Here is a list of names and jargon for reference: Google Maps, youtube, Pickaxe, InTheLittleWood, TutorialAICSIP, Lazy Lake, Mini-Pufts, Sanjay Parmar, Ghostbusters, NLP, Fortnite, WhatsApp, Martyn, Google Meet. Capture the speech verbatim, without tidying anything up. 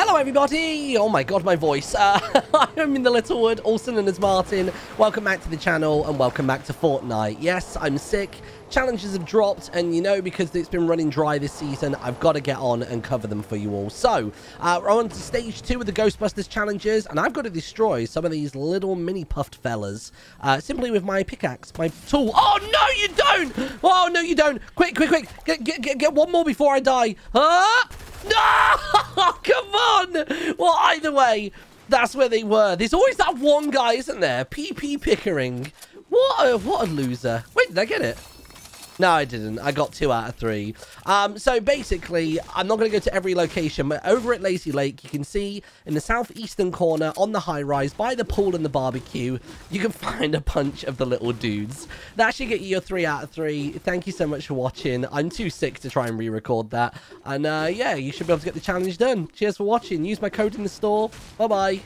Hello everybody! Oh my god, my voice. Uh, I'm in the Littlewood, also known as Martyn. Welcome back to the channel and welcome back to Fortnite. Yes, I'm sick. Challenges have dropped, and you know, because it's been running dry this season, I've got to get on and cover them for you all. So, uh, we're on to stage two of the Ghostbusters challenges, and I've got to destroy some of these little mini-puffed fellas, uh, simply with my pickaxe, my tool. Oh, no, you don't! Oh, no, you don't! Quick, quick, quick! Get, get, get, get one more before I die. Ah! No! Come on! Well, either way, that's where they were. There's always that one guy, isn't there? P P Pickering. What a, what a loser. Wait, did I get it? No, I didn't. I got two out of three. Um, so basically, I'm not going to go to every location, but over at Lazy Lake, you can see in the southeastern corner on the high-rise by the pool and the barbecue, you can find a bunch of the little dudes. That should get you your three out of three. Thank you so much for watching. I'm too sick to try and re-record that. And uh, yeah, you should be able to get the challenge done. Cheers for watching. Use my code in the store. Bye-bye.